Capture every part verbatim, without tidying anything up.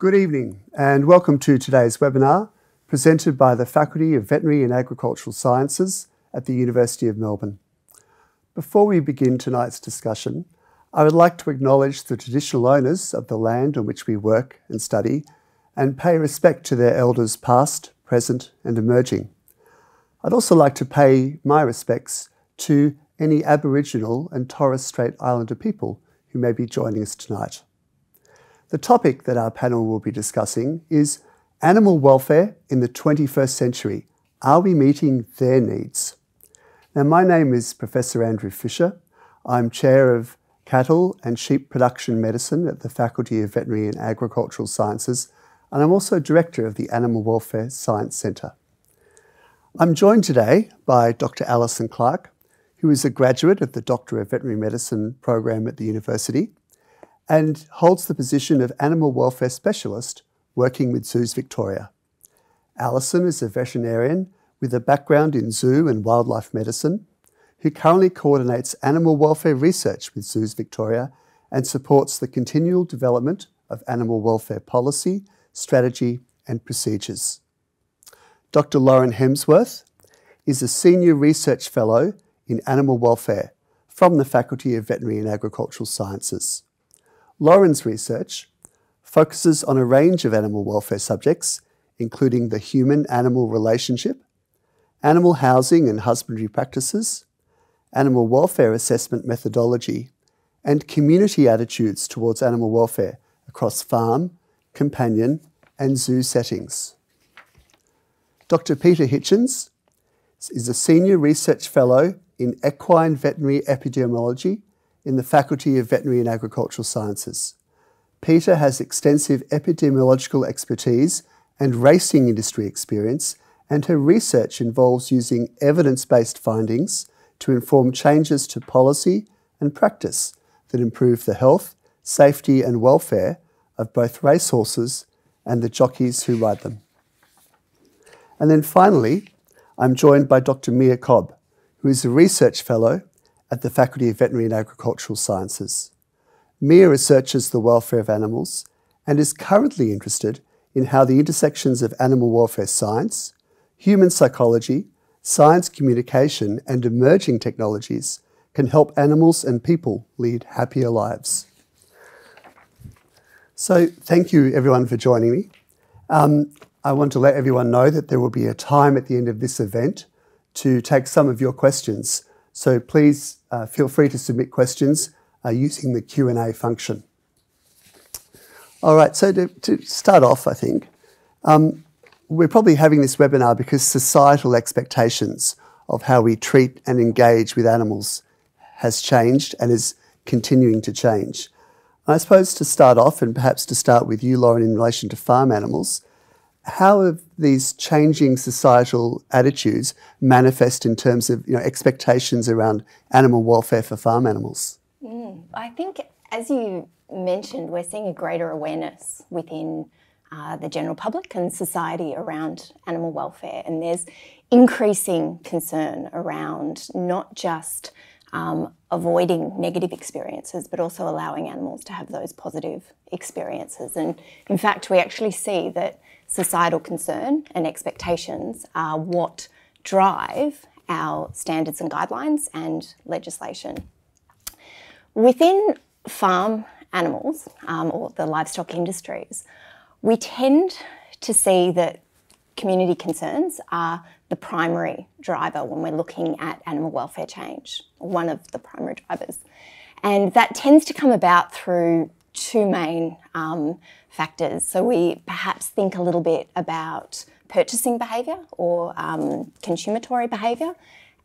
Good evening and welcome to today's webinar presented by the Faculty of Veterinary and Agricultural Sciences at the University of Melbourne. Before we begin tonight's discussion, I would like to acknowledge the traditional owners of the land on which we work and study and pay respect to their elders past, present and emerging. I'd also like to pay my respects to any Aboriginal and Torres Strait Islander people who may be joining us tonight. The topic that our panel will be discussing is animal welfare in the twenty-first century. Are we meeting their needs? Now, my name is Professor Andrew Fisher. I'm Chair of Cattle and Sheep Production Medicine at the Faculty of Veterinary and Agricultural Sciences, and I'm also Director of the Animal Welfare Science Centre. I'm joined today by Doctor Alison Clarke, who is a graduate of the Doctor of Veterinary Medicine program at the university, and holds the position of Animal Welfare Specialist working with Zoos Victoria. Alison is a veterinarian with a background in zoo and wildlife medicine who currently coordinates animal welfare research with Zoos Victoria and supports the continual development of animal welfare policy, strategy and procedures. Doctor Lauren Hemsworth is a Senior Research Fellow in Animal Welfare from the Faculty of Veterinary and Agricultural Sciences. Lauren's research focuses on a range of animal welfare subjects, including the human-animal relationship, animal housing and husbandry practices, animal welfare assessment methodology, and community attitudes towards animal welfare across farm, companion, and zoo settings. Doctor Peter Hitchens is a Senior Research Fellow in Equine Veterinary Epidemiology in the Faculty of Veterinary and Agricultural Sciences. Peter has extensive epidemiological expertise and racing industry experience, and her research involves using evidence-based findings to inform changes to policy and practice that improve the health, safety and welfare of both racehorses and the jockeys who ride them. And then finally, I'm joined by Doctor Mia Cobb, who is a Research Fellow at the Faculty of Veterinary and Agricultural Sciences. Mia researches the welfare of animals and is currently interested in how the intersections of animal welfare science, human psychology, science communication and emerging technologies can help animals and people lead happier lives. So thank you everyone for joining me. Um, I want to let everyone know that there will be a time at the end of this event to take some of your questions. So please uh, feel free to submit questions uh, using the Q and A function. All right, so to, to start off, I think, um, we're probably having this webinar because societal expectations of how we treat and engage with animals has changed and is continuing to change. And I suppose to start off, and perhaps to start with you, Lauren, in relation to farm animals, how have these changing societal attitudes manifest in terms of, you know, expectations around animal welfare for farm animals? Mm, I think, as you mentioned, we're seeing a greater awareness within uh, the general public and society around animal welfare, and there's increasing concern around not just um, avoiding negative experiences but also allowing animals to have those positive experiences. And in fact, we actually see that societal concern and expectations are what drive our standards and guidelines and legislation. Within farm animals um, or the livestock industries, we tend to see that community concerns are the primary driver when we're looking at animal welfare change, one of the primary drivers. And that tends to come about through two main um, factors. So we perhaps think a little bit about purchasing behaviour or um, consumatory behaviour,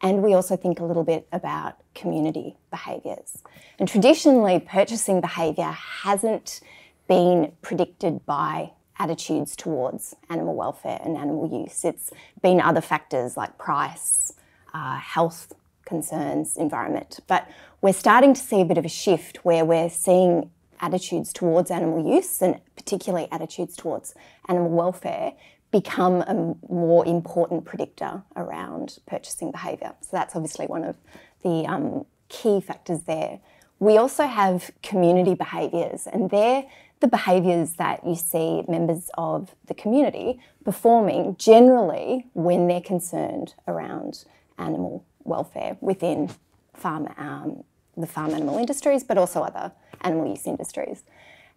and we also think a little bit about community behaviours. And traditionally, purchasing behaviour hasn't been predicted by attitudes towards animal welfare and animal use. It's been other factors like price, uh, health concerns, environment. But we're starting to see a bit of a shift where we're seeing attitudes towards animal use, and particularly attitudes towards animal welfare, become a more important predictor around purchasing behaviour. So that's obviously one of the um, key factors there. We also have community behaviours, and they're the behaviours that you see members of the community performing generally when they're concerned around animal welfare within farm, um, the farm animal industries, but also other animal use industries.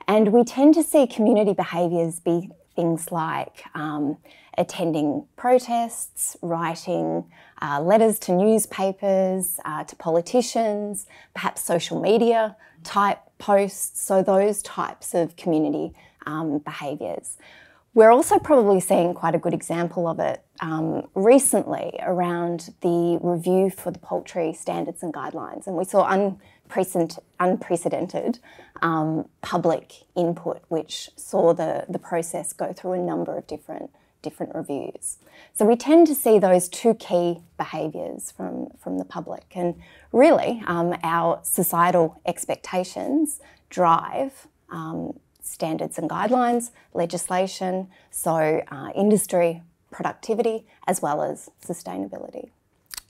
And we tend to see community behaviours be things like um, attending protests, writing uh, letters to newspapers, uh, to politicians, perhaps social media type posts, so those types of community um, behaviours. We're also probably seeing quite a good example of it um, recently around the review for the poultry standards and guidelines, and we saw unprecedented, unprecedented um, public input which saw the, the process go through a number of different different reviews. So we tend to see those two key behaviours from, from the public, and really um, our societal expectations drive um, standards and guidelines, legislation, so uh, industry productivity as well as sustainability.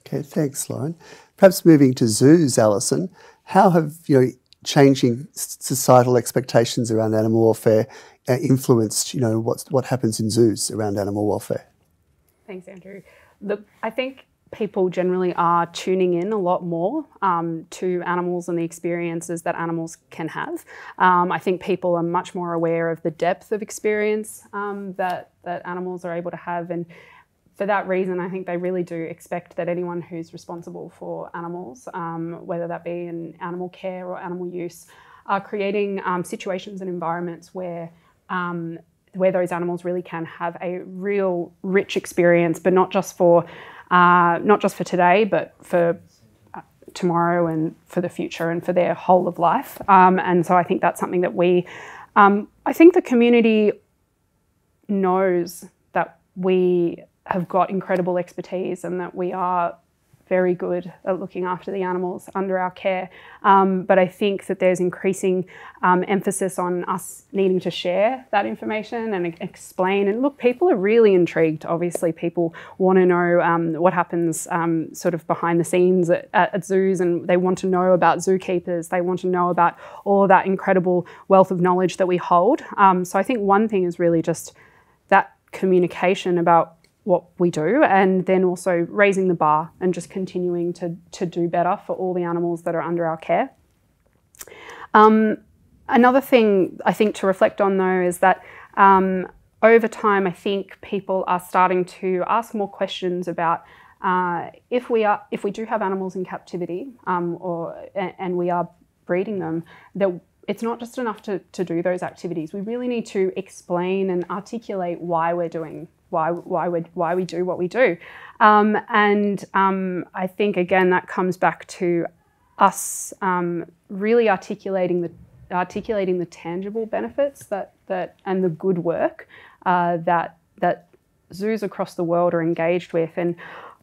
Okay, thanks Lauren. Perhaps moving to zoos, Alison, how have you know, changing societal expectations around animal welfare Uh, influenced, you know, what's, what happens in zoos around animal welfare? Thanks, Andrew. The, I think people generally are tuning in a lot more um, to animals and the experiences that animals can have. Um, I think people are much more aware of the depth of experience um, that, that animals are able to have, and for that reason, I think they really do expect that anyone who's responsible for animals, um, whether that be in animal care or animal use, are creating um, situations and environments where Um, where those animals really can have a real rich experience, but not just for uh, not just for today, but for uh, tomorrow and for the future and for their whole of life. Um, and so I think that's something that we, um, I think the community knows that we have got incredible expertise and that we are very good at looking after the animals under our care. Um, but I think that there's increasing um, emphasis on us needing to share that information and explain. And look, people are really intrigued. Obviously, people want to know um, what happens um, sort of behind the scenes at, at, at zoos, and they want to know about zookeepers. They want to know about all of that incredible wealth of knowledge that we hold. Um, so I think one thing is really just that communication about what we do, and then also raising the bar and just continuing to, to do better for all the animals that are under our care. Um, another thing I think to reflect on though is that um, over time I think people are starting to ask more questions about uh, if we are if we do have animals in captivity um, or and we are breeding them, that it's not just enough to, to do those activities. We really need to explain and articulate why we're doing why why we why we do what we do, um, and um, I think again that comes back to us um, really articulating the articulating the tangible benefits that that and the good work uh, that that zoos across the world are engaged with. And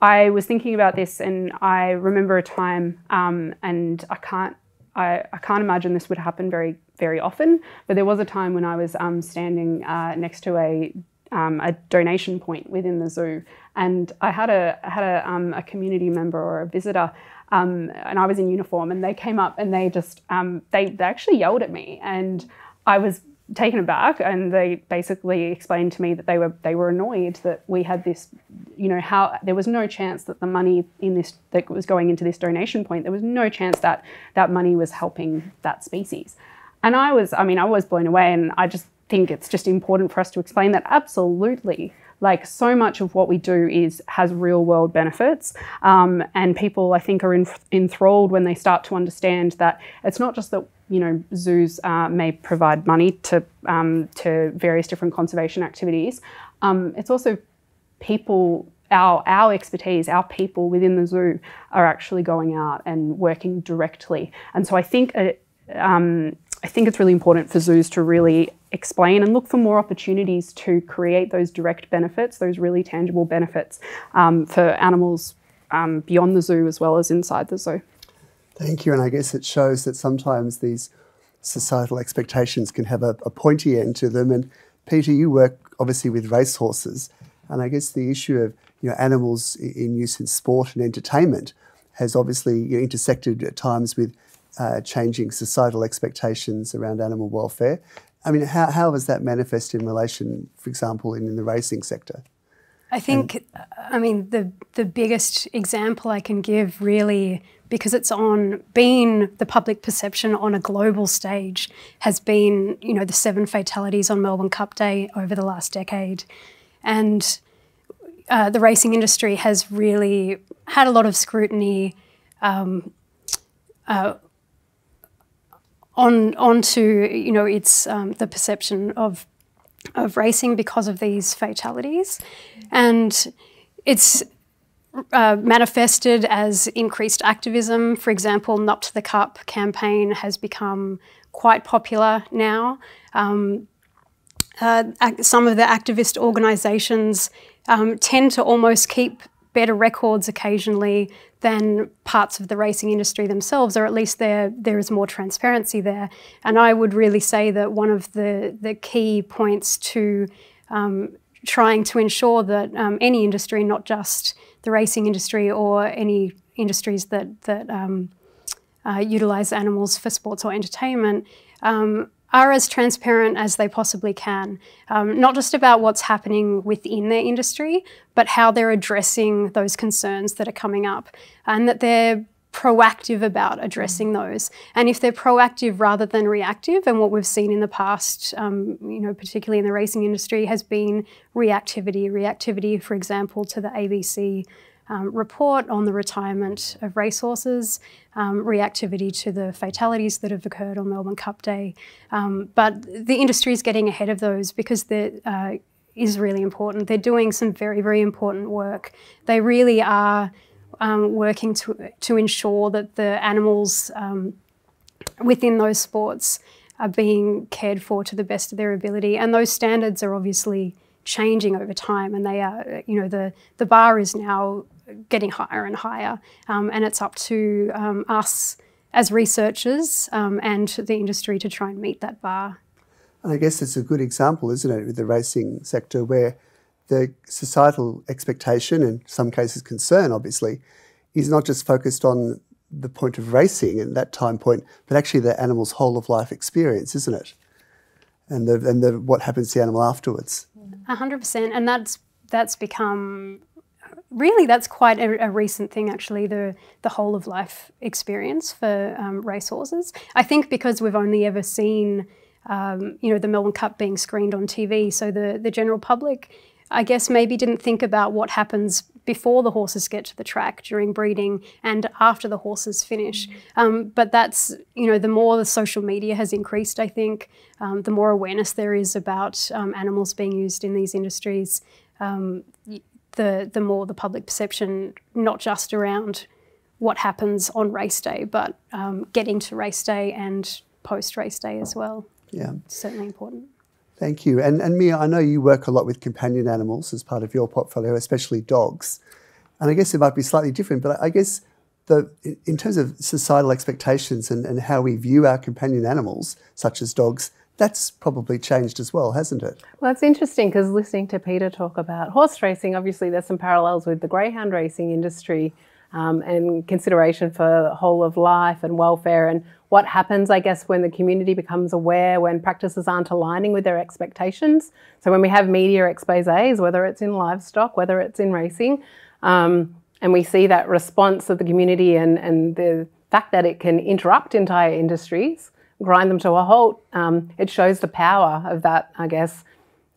I was thinking about this, and I remember a time, um, and I can't I, I can't imagine this would happen very very often, but there was a time when I was um, standing uh, next to a Um, a donation point within the zoo, and I had a had a, um, a community member or a visitor, um, and I was in uniform, and they came up and they just um, they they actually yelled at me, and I was taken aback, and they basically explained to me that they were they were annoyed that we had this, you know, how there was no chance that the money in this that was going into this donation point, there was no chance that that money was helping that species, and I was I mean I was blown away, and I just. think it's just important for us to explain that absolutely, like so much of what we do is has real world benefits, um, and people I think are in, enthralled when they start to understand that it's not just that you know zoos uh, may provide money to um, to various different conservation activities. Um, it's also people. Our, our expertise, our people within the zoo are actually going out and working directly, and so I think it, um, I think it's really important for zoos to really explain and look for more opportunities to create those direct benefits, those really tangible benefits um, for animals um, beyond the zoo as well as inside the zoo. Thank you, and I guess it shows that sometimes these societal expectations can have a, a pointy end to them. And Peter, you work obviously with racehorses, and I guess the issue of you know animals in use in sport and entertainment has obviously you know, intersected at times with Uh, changing societal expectations around animal welfare, I mean, how, how does that manifest in relation, for example, in, in the racing sector? I think, and, I mean, the, the biggest example I can give really, because it's on been the public perception on a global stage, has been, you know, the seven fatalities on Melbourne Cup Day over the last decade. And uh, the racing industry has really had a lot of scrutiny um, uh, on onto you know it's um, the perception of of racing because of these fatalities, and it's uh, manifested as increased activism. For example, Nup to the Cup campaign has become quite popular now. Um, uh, some of the activist organisations um, tend to almost keep better records occasionally than parts of the racing industry themselves, or at least there there is more transparency there. And I would really say that one of the, the key points to um, trying to ensure that um, any industry, not just the racing industry or any industries that, that um, uh, utilise animals for sports or entertainment, um, are as transparent as they possibly can, um, not just about what's happening within their industry, but how they're addressing those concerns that are coming up, and that they're proactive about addressing those. And if they're proactive rather than reactive, and what we've seen in the past, um, you know, particularly in the racing industry, has been reactivity. Reactivity, for example, to the A B C Um, report on the retirement of racehorses, um, reactivity to the fatalities that have occurred on Melbourne Cup Day. Um, but the industry is getting ahead of those because that uh, is really important. They're doing some very, very important work. They really are um, working to, to ensure that the animals um, within those sports are being cared for to the best of their ability. And those standards are obviously changing over time, and they are, you know, the, the bar is now getting higher and higher, um, and it's up to um, us as researchers um, and the industry to try and meet that bar. And I guess it's a good example, isn't it, with the racing sector, where the societal expectation and in some cases concern, obviously, is not just focused on the point of racing at that time point, but actually the animal's whole of life experience, isn't it? And the, and the, what happens to the animal afterwards. A hundred percent, and that's that's become really that's quite a, a recent thing actually. The the whole of life experience for um, racehorses. I think because we've only ever seen um, you know the Melbourne Cup being screened on T V, so the the general public, I guess, maybe didn't think about what happens before the horses get to the track, during breeding, and after the horses finish. Um, but that's, you know, the more the social media has increased, I think, um, the more awareness there is about um, animals being used in these industries, um, the, the more the public perception, not just around what happens on race day, but um, getting to race day and post-race day as well. Yeah. It's certainly important. Thank you. And, and Mia, I know you work a lot with companion animals as part of your portfolio, especially dogs. And I guess it might be slightly different, but I guess the, in terms of societal expectations and, and how we view our companion animals, such as dogs, that's probably changed as well, hasn't it? Well, it's interesting because listening to Peter talk about horse racing, obviously there's some parallels with the greyhound racing industry um, and consideration for whole of life and welfare and what happens, I guess, when the community becomes aware, when practices aren't aligning with their expectations. So when we have media exposés, whether it's in livestock, whether it's in racing, um, and we see that response of the community and, and the fact that it can interrupt entire industries, grind them to a halt, um, it shows the power of that, I guess,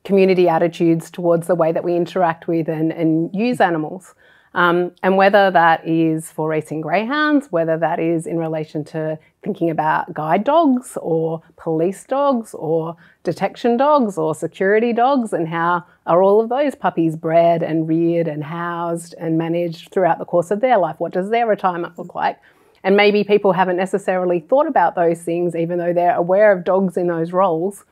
community attitudes towards the way that we interact with and, and use animals. Um, and whether that is for racing greyhounds, whether that is in relation to thinking about guide dogs or police dogs or detection dogs or security dogs, and how are all of those puppies bred and reared and housed and managed throughout the course of their life? What does their retirement look like? And maybe people haven't necessarily thought about those things, even though they're aware of dogs in those roles.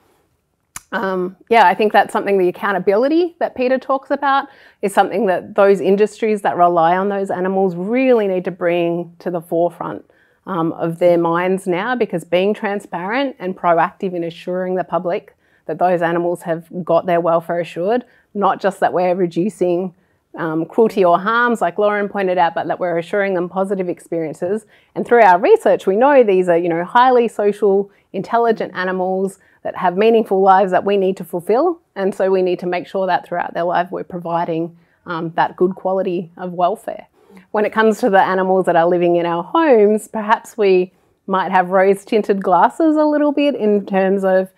Um, yeah, I think that's something, the accountability that Peter talks about is something that those industries that rely on those animals really need to bring to the forefront um, of their minds now, because being transparent and proactive in assuring the public that those animals have got their welfare assured, not just that we're reducing um, cruelty or harms, like Lauren pointed out, but that we're assuring them positive experiences. And through our research, we know these are, you know, highly social, intelligent animals that have meaningful lives that we need to fulfill. And so we need to make sure that throughout their life we're providing um, that good quality of welfare. When it comes to the animals that are living in our homes, perhaps we might have rose-tinted glasses a little bit in terms of,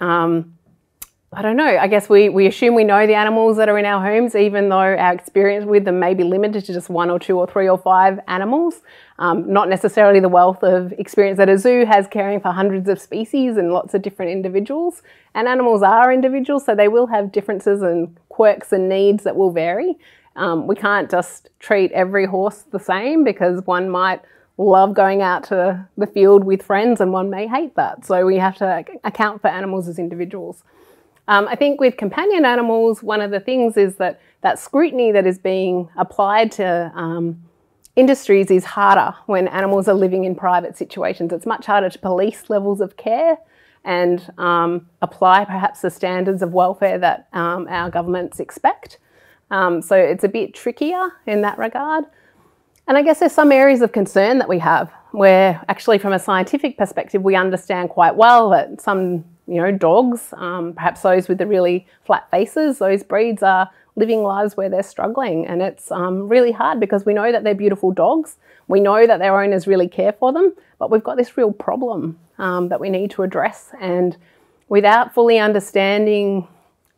um, I don't know, I guess we, we assume we know the animals that are in our homes, even though our experience with them may be limited to just one or two or three or five animals. Um, not necessarily the wealth of experience that a zoo has caring for hundreds of species and lots of different individuals. And animals are individuals, so they will have differences and quirks and needs that will vary. Um, we can't just treat every horse the same, because one might love going out to the field with friends and one may hate that. So we have to account for animals as individuals. Um, I think with companion animals, one of the things is that that scrutiny that is being applied to um, industries is harder when animals are living in private situations. It's much harder to police levels of care and um, apply perhaps the standards of welfare that um, our governments expect. Um, so it's a bit trickier in that regard. And I guess there's some areas of concern that we have where actually from a scientific perspective, we understand quite well that some, you know, dogs, um, perhaps those with the really flat faces, those breeds are living lives where they're struggling. And it's um, really hard because we know that they're beautiful dogs. We know that their owners really care for them, but we've got this real problem um, that we need to address. And without fully understanding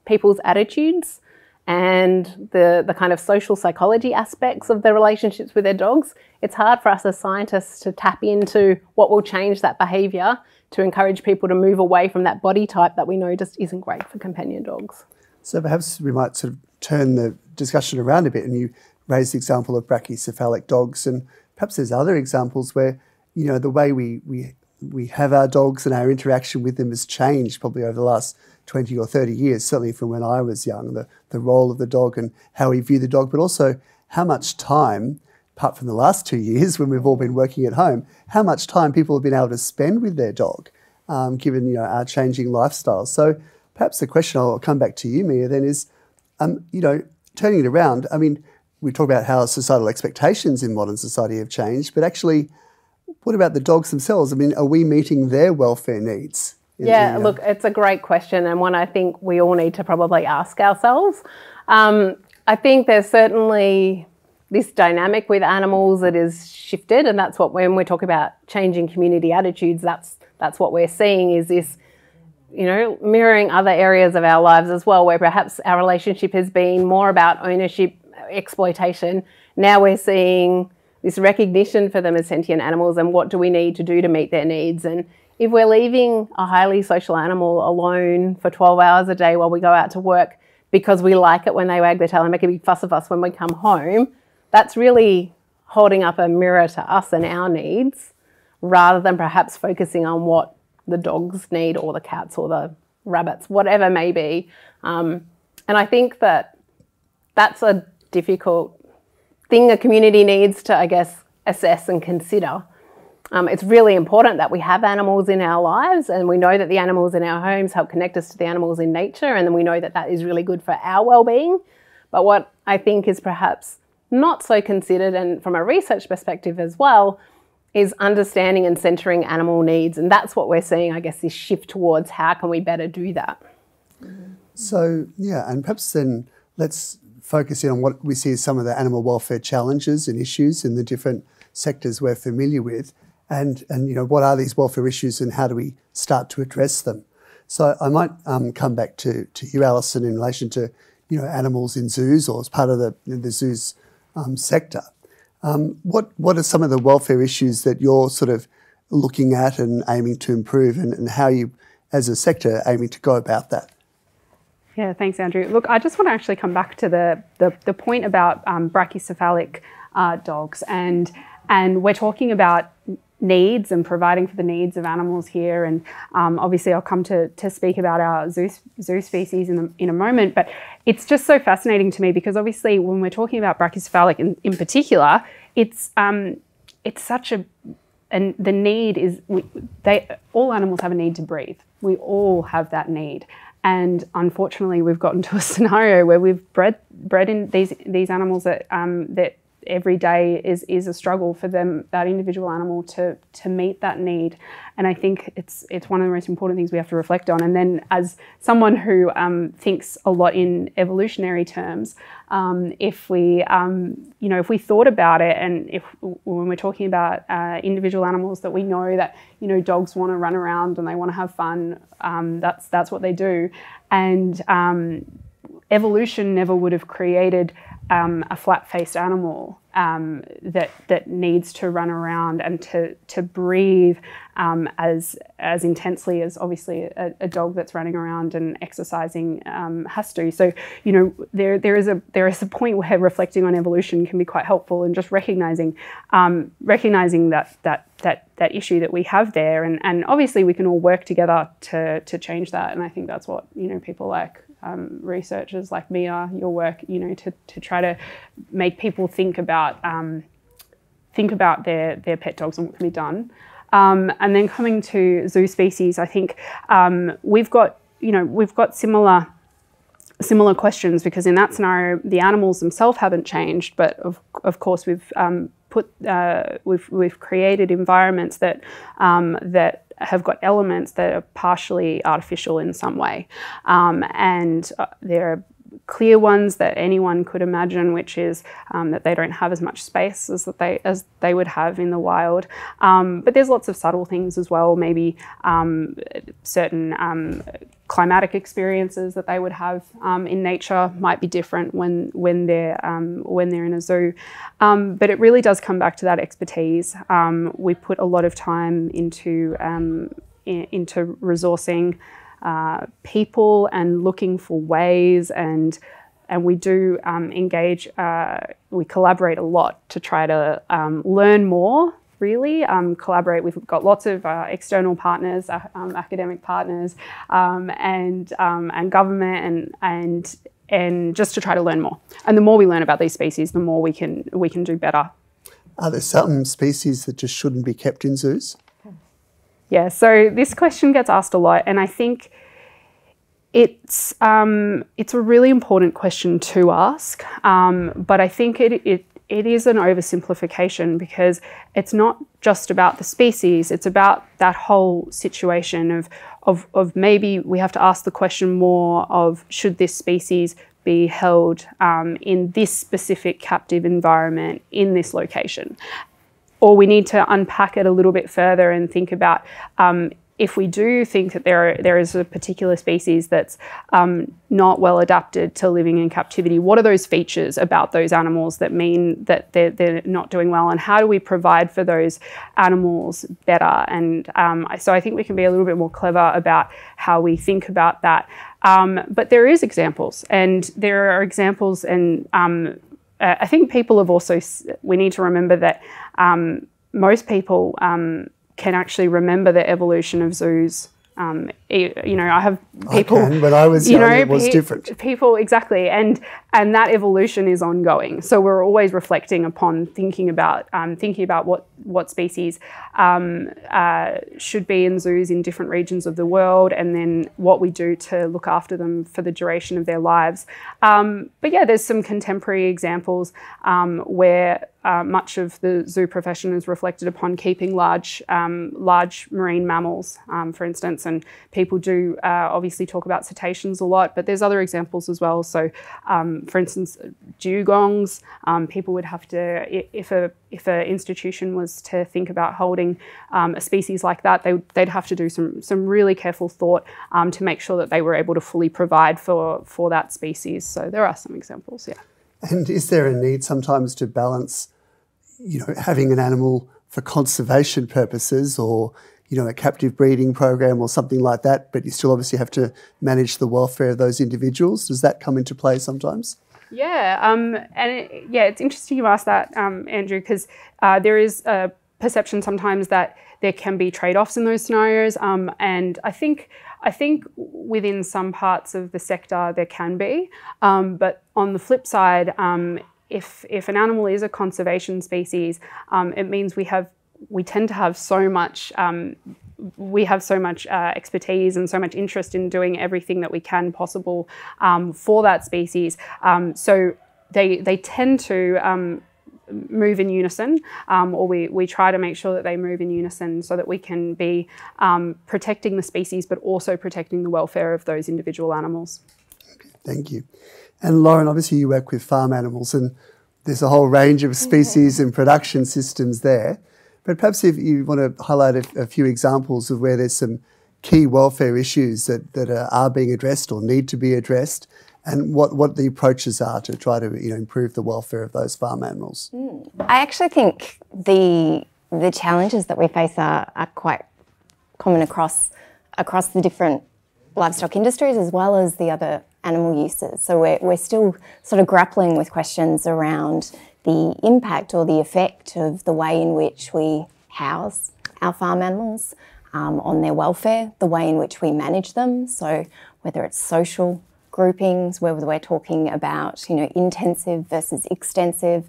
people's attitudes and the, the kind of social psychology aspects of their relationships with their dogs, it's hard for us as scientists to tap into what will change that behaviour to encourage people to move away from that body type that we know just isn't great for companion dogs. So perhaps we might sort of turn the discussion around a bit, and you raised the example of brachycephalic dogs, and perhaps there's other examples where, you know, the way we, we, we have our dogs and our interaction with them has changed probably over the last twenty or thirty years, certainly from when I was young, the, the role of the dog and how we view the dog, but also how much time, apart from the last two years when we've all been working at home, how much time people have been able to spend with their dog, um, given, you know, our changing lifestyles. So perhaps the question, I'll come back to you, Mia, then is, um, you know, turning it around, I mean, we talk about how societal expectations in modern society have changed, but actually, what about the dogs themselves? I mean, are we meeting their welfare needs? Yeah, look, it's a great question and one I think we all need to probably ask ourselves. Um, I think there's certainly this dynamic with animals that is shifted, and that's what, when we talk about changing community attitudes, that's, that's what we're seeing is this, you know, mirroring other areas of our lives as well, where perhaps our relationship has been more about ownership, exploitation. Now we're seeing this recognition for them as sentient animals and what do we need to do to meet their needs. And if we're leaving a highly social animal alone for twelve hours a day while we go out to work because we like it when they wag their tail and make a big fuss of us when we come home, that's really holding up a mirror to us and our needs rather than perhaps focusing on what the dogs need or the cats or the rabbits, whatever may be. Um, and I think that that's a difficult thing a community needs to, I guess, assess and consider. Um, it's really important that we have animals in our lives, and we know that the animals in our homes help connect us to the animals in nature, and then we know that that is really good for our well-being. But what I think is perhaps not so considered, and from a research perspective as well, is understanding and centering animal needs, and that's what we're seeing, I guess, this shift towards how can we better do that. So, yeah, and perhaps then let's focus in on what we see as some of the animal welfare challenges and issues in the different sectors we're familiar with. And, and, you know, what are these welfare issues and how do we start to address them? So I might um, come back to, to you, Alison, in relation to, you know, animals in zoos or as part of the, the zoos um, sector. Um, what, what are some of the welfare issues that you're sort of looking at and aiming to improve, and, and how you, as a sector, are aiming to go about that? Yeah, thanks, Andrew. Look, I just want to actually come back to the, the, the point about um, brachycephalic uh, dogs, and, and we're talking about needs and providing for the needs of animals here, and um, obviously I'll come to, to speak about our zoo, zoo species in, the, in a moment, but it's just so fascinating to me because obviously when we're talking about brachycephalic in, in particular, it's um, it's such a, and the need is, we, they all animals have a need to breathe. We all have that need, And unfortunately, we've gotten to a scenario where we've bred bred in these these animals that um, that every day is is a struggle for them, that individual animal, to to meet that need. And I think it's it's one of the most important things we have to reflect on. And then, as someone who um, thinks a lot in evolutionary terms, um, if we um, you know if we thought about it, and if when we're talking about uh, individual animals that we know that you know dogs want to run around and they want to have fun, um, that's that's what they do, and um, evolution never would have created Um, a flat-faced animal um, that that needs to run around and to to breathe um, as as intensely as obviously a, a dog that's running around and exercising um, has to. So you know there there is a there is a point where reflecting on evolution can be quite helpful, and just recognizing um, recognizing that that that that issue that we have there, and and obviously we can all work together to to change that. And I think that's what you know people like. Um, researchers like Mia, your work, you know, to, to try to make people think about um, think about their their pet dogs and what can be done. Um, and then coming to zoo species, I think um, we've got you know we've got similar similar questions, because in that scenario the animals themselves haven't changed, but of of course we've um, put uh, we've we've created environments that um, that. have got elements that are partially artificial in some way. Um, and uh, there are clear ones that anyone could imagine, which is um, that they don't have as much space as that they as they would have in the wild. Um, but there's lots of subtle things as well, maybe um, certain um, climatic experiences that they would have um, in nature might be different when when they're um, when they're in a zoo. Um, but it really does come back to that expertise. Um, we put a lot of time into um, in, into resourcing Uh, people and looking for ways, and and we do um, engage, uh, we collaborate a lot to try to um, learn more, really, um, collaborate. We've got lots of uh, external partners, uh, um, academic partners, um, and, um, and government, and, and, and just to try to learn more. And the more we learn about these species, the more we can, we can do better. Are there some species that just shouldn't be kept in zoos? Yeah, so this question gets asked a lot, and I think it's um, it's a really important question to ask. Um, but I think it it it is an oversimplification, because it's not just about the species; it's about that whole situation of of of maybe we have to ask the question more of, should this species be held um, in this specific captive environment in this location? Or we need to unpack it a little bit further and think about um, if we do think that there are, there is a particular species that's um, not well adapted to living in captivity, what are those features about those animals that mean that they're, they're not doing well, and how do we provide for those animals better? And um, so I think we can be a little bit more clever about how we think about that. Um, but there is examples, and there are examples, and um, Uh, I think people have also, we need to remember that um, most people um, can actually remember the evolution of zoos. Um, you, you know, I have people, I can, but I was, you know, it was different. People, exactly. And, and that evolution is ongoing. So we're always reflecting upon thinking about, um, thinking about what, what species um, uh, should be in zoos in different regions of the world, and then what we do to look after them for the duration of their lives. Um, but yeah, there's some contemporary examples um, where Uh, much of the zoo profession is reflected upon keeping large, um, large marine mammals, um, for instance, and people do uh, obviously talk about cetaceans a lot, but there's other examples as well. So, um, for instance, dugongs. Um, people would have to, if a if an institution was to think about holding um, a species like that, they they'd have to do some some really careful thought um, to make sure that they were able to fully provide for for that species. So there are some examples, yeah. And is there a need sometimes to balance, you know, having an animal for conservation purposes, or, you know, a captive breeding program or something like that, but you still obviously have to manage the welfare of those individuals? Does that come into play sometimes? Yeah, um, and it, yeah, it's interesting you asked that, um, Andrew, because uh, there is a perception sometimes that there can be trade-offs in those scenarios, um, and I think I think within some parts of the sector there can be, um, but on the flip side, um, if if an animal is a conservation species, um, it means we have we tend to have so much um, we have so much uh, expertise and so much interest in doing everything that we can possible um, for that species. Um, so they, they tend to um, move in unison, um, or we, we try to make sure that they move in unison so that we can be um, protecting the species but also protecting the welfare of those individual animals. Okay, thank you. And Lauren, obviously you work with farm animals and there's a whole range of species yeah. and production systems there. But perhaps if you want to highlight a, a few examples of where there's some key welfare issues that, that are, are being addressed or need to be addressed, and what, what the approaches are to try to you know, improve the welfare of those farm animals. Mm. I actually think the, the challenges that we face are, are quite common across, across the different livestock industries as well as the other animal uses. So we're, we're still sort of grappling with questions around the impact or the effect of the way in which we house our farm animals um, on their welfare, the way in which we manage them. So whether it's social groupings, whether we're talking about you know, intensive versus extensive,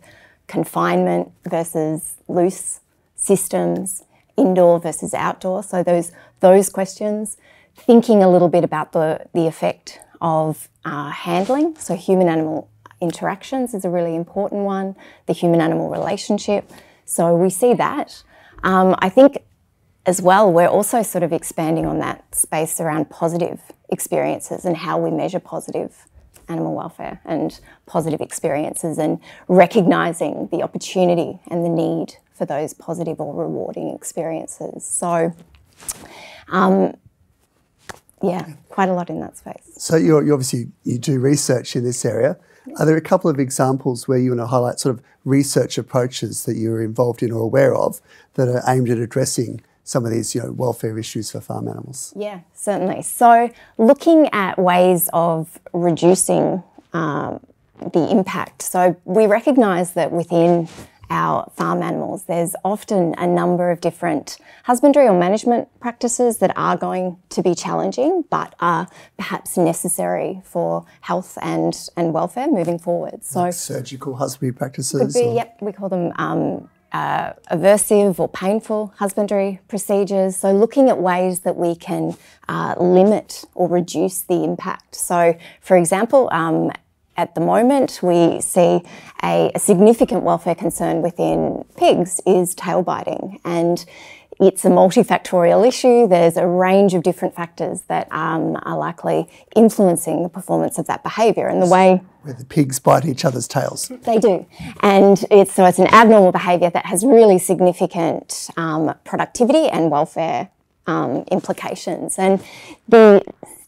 confinement versus loose systems, indoor versus outdoor. So those, those questions, thinking a little bit about the, the effect of uh, handling, so human-animal interactions is a really important one, the human-animal relationship. So we see that. Um, I think as well, we're also sort of expanding on that space around positive experiences and how we measure positive animal welfare and positive experiences and recognising the opportunity and the need for those positive or rewarding experiences. So, um, yeah, quite a lot in that space. So you're, you obviously you do research in this area. Are there a couple of examples where you want to highlight sort of research approaches that you're involved in or aware of that are aimed at addressing some of these you know, welfare issues for farm animals? Yeah, certainly. So looking at ways of reducing um, the impact. So we recognise that within our farm animals, there's often a number of different husbandry or management practices that are going to be challenging, but are perhaps necessary for health and, and welfare moving forward. So like surgical husbandry practices? Be, yep, we call them um, uh, aversive or painful husbandry procedures. So looking at ways that we can uh, limit or reduce the impact. So for example, um, at the moment, we see a, a significant welfare concern within pigs is tail biting, and it's a multifactorial issue. There's a range of different factors that um, are likely influencing the performance of that behaviour and the way... Where the pigs bite each other's tails. They do. And it's, so it's an abnormal behaviour that has really significant um, productivity and welfare um, implications. And the...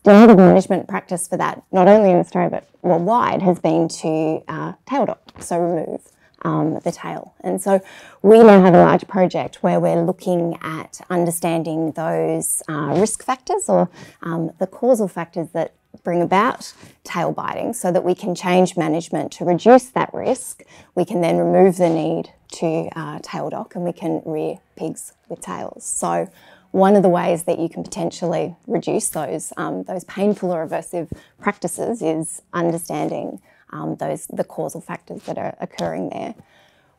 The management practice for that, not only in Australia but worldwide, has been to uh, tail adopt, so remove um, the tail. And so we now have a large project where we're looking at understanding those uh, risk factors or um, the causal factors that bring about tail biting so that we can change management to reduce that risk. We can then remove the need to uh, tail dock and we can rear pigs with tails. So one of the ways that you can potentially reduce those um, those painful or aversive practices is understanding um, those the causal factors that are occurring there.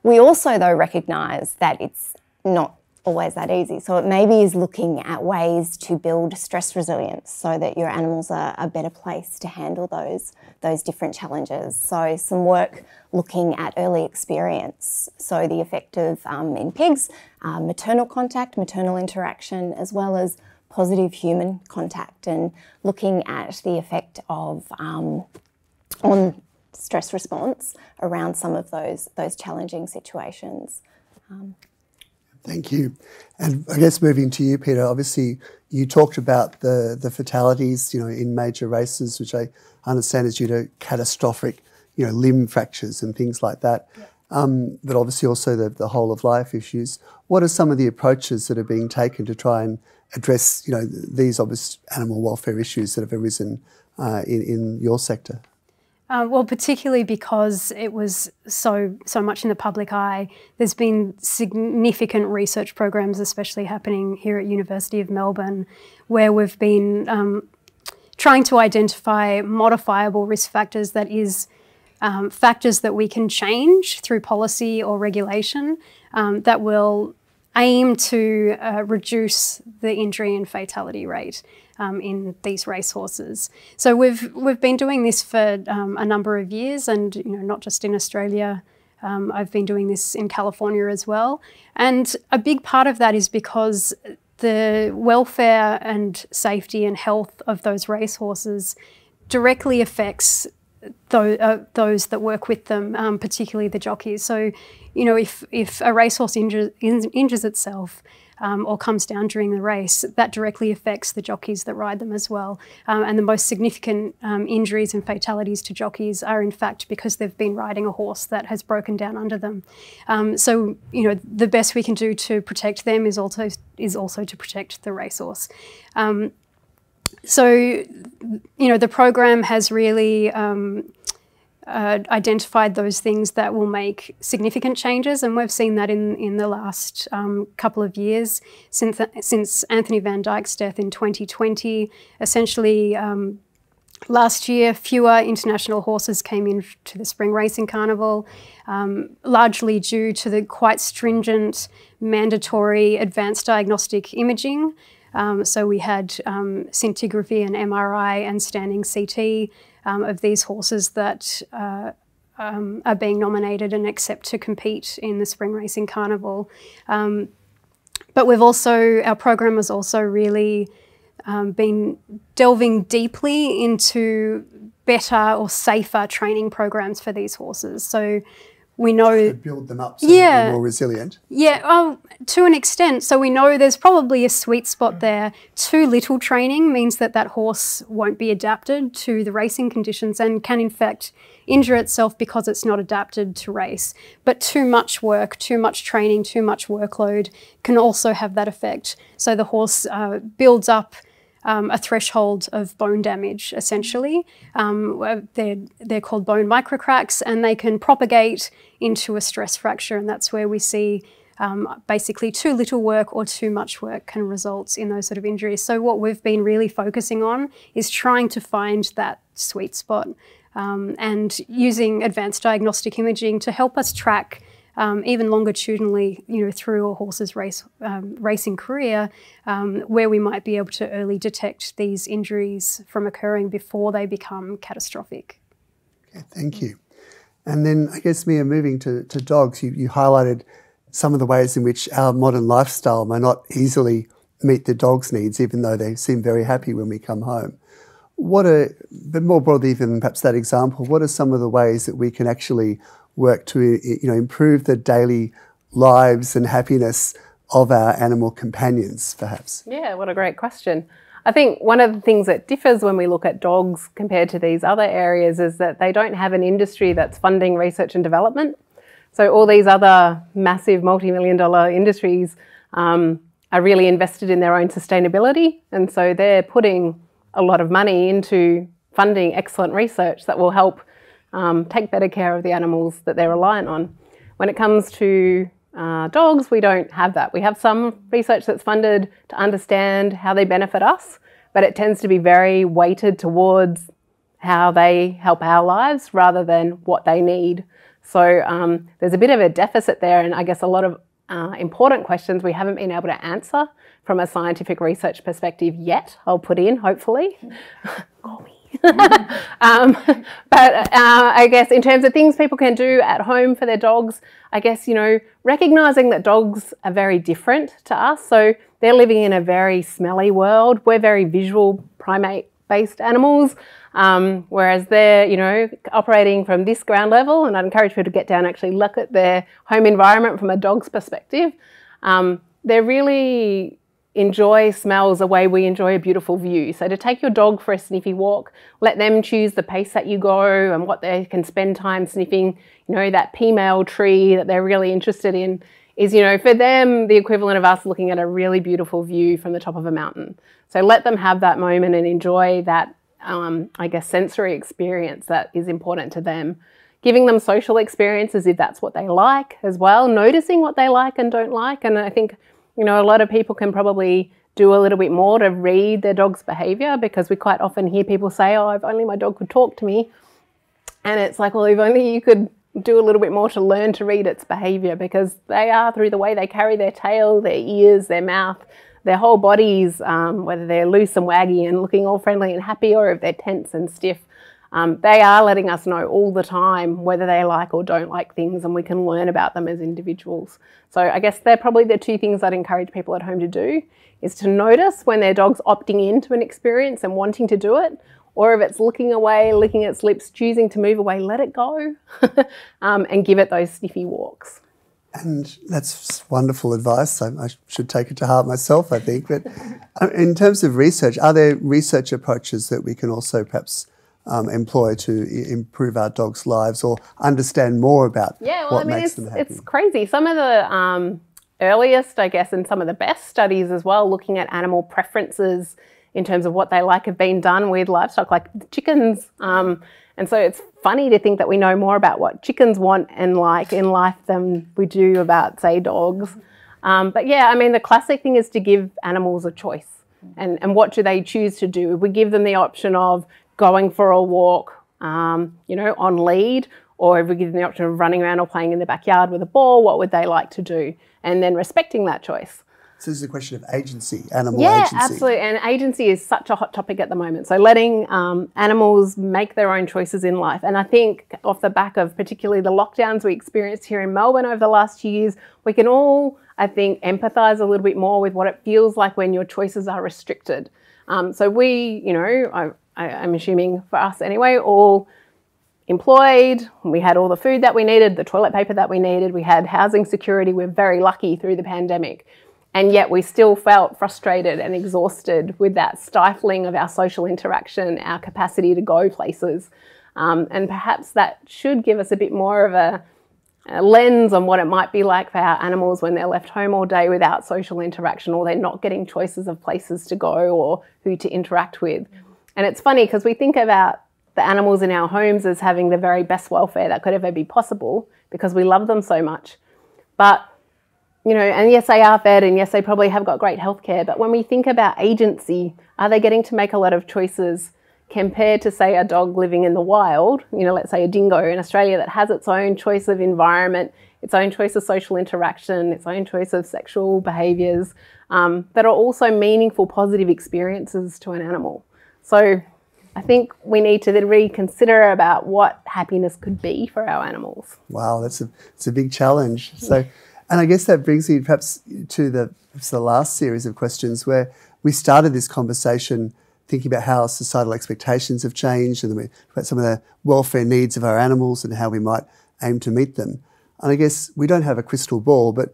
We also, though, recognise that it's not always that easy. So it maybe is looking at ways to build stress resilience so that your animals are a better place to handle those those different challenges. So some work looking at early experience, so the effect of, um, in pigs, uh, maternal contact, maternal interaction, as well as positive human contact, and looking at the effect of um, on stress response around some of those, those challenging situations. Um, Thank you. And I guess moving to you, Peter, obviously you talked about the, the fatalities you know, in major races, which I understand is due to catastrophic you know, limb fractures and things like that, yep. um, but obviously also the, the whole of life issues. What are some of the approaches that are being taken to try and address you know, these obvious animal welfare issues that have arisen uh, in, in your sector? Uh, well, particularly because it was so so much in the public eye, there's been significant research programs, especially happening here at University of Melbourne, where we've been um, trying to identify modifiable risk factors, that is, um, factors that we can change through policy or regulation um, that will aim to uh, reduce the injury and fatality rate um, in these racehorses. So we've we've been doing this for um, a number of years, and you know, not just in Australia. Um, I've been doing this in California as well, and a big part of that is because the welfare and safety and health of those racehorses directly affects Th uh, those that work with them, um, particularly the jockeys. So, you know, if, if a racehorse injures, injures itself um, or comes down during the race, that directly affects the jockeys that ride them as well. Um, and the most significant um, injuries and fatalities to jockeys are, in fact, because they've been riding a horse that has broken down under them. Um, so, you know, the best we can do to protect them is also, is also to protect the racehorse. Um, So, you know, the program has really um, uh, identified those things that will make significant changes, and we've seen that in, in the last um, couple of years. Since, since Anthony van Dyke's death in twenty twenty, essentially um, last year, fewer international horses came in to the Spring Racing Carnival, um, largely due to the quite stringent mandatory advanced diagnostic imaging. Um, so we had um, scintigraphy and M R I and standing C T um, of these horses that uh, um, are being nominated and accept to compete in the Spring Racing Carnival. Um, but we've also, our program has also really um, been delving deeply into better or safer training programs for these horses. So we know, to build them up so yeah, they're more resilient. Yeah, oh, to an extent. So we know there's probably a sweet spot there. Too little training means that that horse won't be adapted to the racing conditions and can in fact injure itself because it's not adapted to race. But too much work, too much training, too much workload can also have that effect. So the horse uh, builds up Um, a threshold of bone damage, essentially. Um, they're, they're called bone microcracks, and they can propagate into a stress fracture, and that's where we see um, basically too little work or too much work can result in those sort of injuries. So what we've been really focusing on is trying to find that sweet spot um, and using advanced diagnostic imaging to help us track Um, even longitudinally, you know, through a horse's race, um, racing career, um, where we might be able to early detect these injuries from occurring before they become catastrophic. Okay, thank you. And then I guess, Mia, moving to, to dogs, you, you highlighted some of the ways in which our modern lifestyle may not easily meet the dog's needs, even though they seem very happy when we come home. What are, but more broadly than perhaps that example, what are some of the ways that we can actually work to, you know, improve the daily lives and happiness of our animal companions, perhaps? Yeah, what a great question. I think one of the things that differs when we look at dogs compared to these other areas is that they don't have an industry that's funding research and development. So all these other massive multi-million dollar industries um, are really invested in their own sustainability, and so they're putting a lot of money into funding excellent research that will help Um, take better care of the animals that they're reliant on. When it comes to uh, dogs, we don't have that. We have some research that's funded to understand how they benefit us, but it tends to be very weighted towards how they help our lives rather than what they need. So um, there's a bit of a deficit there, and I guess a lot of uh, important questions we haven't been able to answer from a scientific research perspective yet. I'll put in, hopefully. Call me. um, but uh, I guess in terms of things people can do at home for their dogs, I guess, you know, recognising that dogs are very different to us. So they're living in a very smelly world. We're very visual primate-based animals, um, whereas they're, you know, operating from this ground level. And I'd encourage people to get down and actually look at their home environment from a dog's perspective. Um, they're really enjoy smells the way we enjoy a beautiful view. So to take your dog for a sniffy walk, let them choose the pace that you go and what they can spend time sniffing. You know, that pea-mail tree that they're really interested in is, you know, for them the equivalent of us looking at a really beautiful view from the top of a mountain. So let them have that moment and enjoy that, um, I guess, sensory experience that is important to them. Giving them social experiences if that's what they like as well, noticing what they like and don't like. And I think, you know, a lot of people can probably do a little bit more to read their dog's behaviour, because we quite often hear people say, oh, if only my dog could talk to me. And it's like, well, if only you could do a little bit more to learn to read its behaviour, because they are, through the way they carry their tail, their ears, their mouth, their whole bodies, um, whether they're loose and waggy and looking all friendly and happy, or if they're tense and stiff, um, they are letting us know all the time whether they like or don't like things, and we can learn about them as individuals. So I guess they're probably the two things I'd encourage people at home to do, is to notice when their dog's opting into an experience and wanting to do it, or if it's looking away, licking its lips, choosing to move away, let it go, um, and give it those sniffy walks. And that's wonderful advice. I, I should take it to heart myself, I think. But in terms of research, are there research approaches that we can also perhaps um, employ to improve our dogs' lives or understand more about yeah, well, what I mean, makes it's, them happy? It's crazy. Some of the um, earliest, I guess, and some of the best studies as well, looking at animal preferences in terms of what they like, have been done with livestock, like chickens. Um, and so it's funny to think that we know more about what chickens want and like in life than we do about, say, dogs. Um, but yeah, I mean, the classic thing is to give animals a choice. And, and what do they choose to do? We give them the option of going for a walk, um, you know, on lead, or if we give them the option of running around or playing in the backyard with a ball, what would they like to do? And then respecting that choice. So this is a question of agency, animal yeah, agency. Yeah, absolutely. And agency is such a hot topic at the moment. So letting um, animals make their own choices in life. And I think off the back of particularly the lockdowns we experienced here in Melbourne over the last few years, we can all, I think, empathise a little bit more with what it feels like when your choices are restricted. Um, so we, you know, I, I, I'm assuming for us anyway, all employed, we had all the food that we needed, the toilet paper that we needed, we had housing security. We're very lucky through the pandemic. And yet we still felt frustrated and exhausted with that stifling of our social interaction, our capacity to go places. Um, and perhaps that should give us a bit more of a, a lens on what it might be like for our animals when they're left home all day without social interaction, or they're not getting choices of places to go or who to interact with. And it's funny because we think about the animals in our homes as having the very best welfare that could ever be possible because we love them so much. But you know, and yes, they are fed, and yes, they probably have got great healthcare. But when we think about agency, are they getting to make a lot of choices compared to, say, a dog living in the wild? You know, let's say a dingo in Australia that has its own choice of environment, its own choice of social interaction, its own choice of sexual behaviours, um, that are also meaningful, positive experiences to an animal. So I think we need to then reconsider about what happiness could be for our animals. Wow, that's a, that's a big challenge. So. And I guess that brings me perhaps to the, perhaps the last series of questions, where we started this conversation thinking about how societal expectations have changed, and then we about some of the welfare needs of our animals and how we might aim to meet them. And I guess we don't have a crystal ball, but